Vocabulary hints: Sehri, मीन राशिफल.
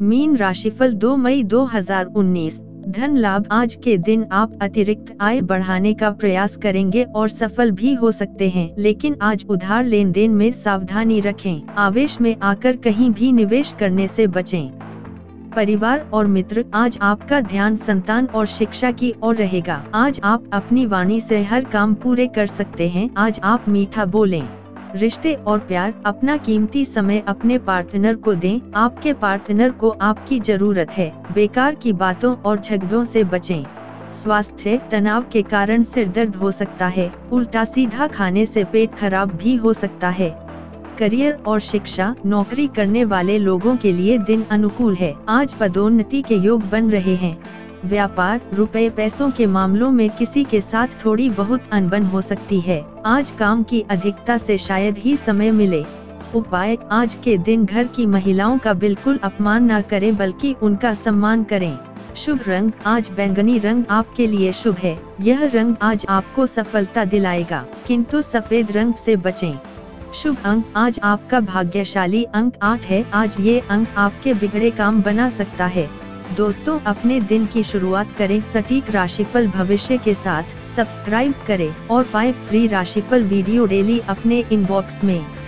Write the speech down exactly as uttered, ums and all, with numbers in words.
मीन राशिफल दो मई दो हजार उन्नीस। धन लाभ, आज के दिन आप अतिरिक्त आय बढ़ाने का प्रयास करेंगे और सफल भी हो सकते हैं, लेकिन आज उधार लेन देन में सावधानी रखें। आवेश में आकर कहीं भी निवेश करने से बचें। परिवार और मित्र, आज आपका ध्यान संतान और शिक्षा की ओर रहेगा। आज आप अपनी वाणी से हर काम पूरे कर सकते हैं। आज आप मीठा बोलें। रिश्ते और प्यार, अपना कीमती समय अपने पार्टनर को दें। आपके पार्टनर को आपकी जरूरत है। बेकार की बातों और झगड़ों से बचें। स्वास्थ्य, तनाव के कारण सिर दर्द हो सकता है। उल्टा सीधा खाने से पेट खराब भी हो सकता है। करियर और शिक्षा, नौकरी करने वाले लोगों के लिए दिन अनुकूल है। आज पदोन्नति के योग बन रहे हैं। व्यापार, रुपए पैसों के मामलों में किसी के साथ थोड़ी बहुत अनबन हो सकती है। आज काम की अधिकता से शायद ही समय मिले। उपाय, आज के दिन घर की महिलाओं का बिल्कुल अपमान न करें, बल्कि उनका सम्मान करें। शुभ रंग, आज बैंगनी रंग आपके लिए शुभ है। यह रंग आज आपको सफलता दिलाएगा, किंतु सफेद रंग से बचें। शुभ अंक, आज आपका भाग्यशाली अंक आठ है। आज ये अंक आपके बिगड़े काम बना सकता है। दोस्तों, अपने दिन की शुरुआत करें सटीक राशिफल भविष्य के साथ। सब्सक्राइब करें और पाएं फ्री राशिफल वीडियो डेली अपने इनबॉक्स में।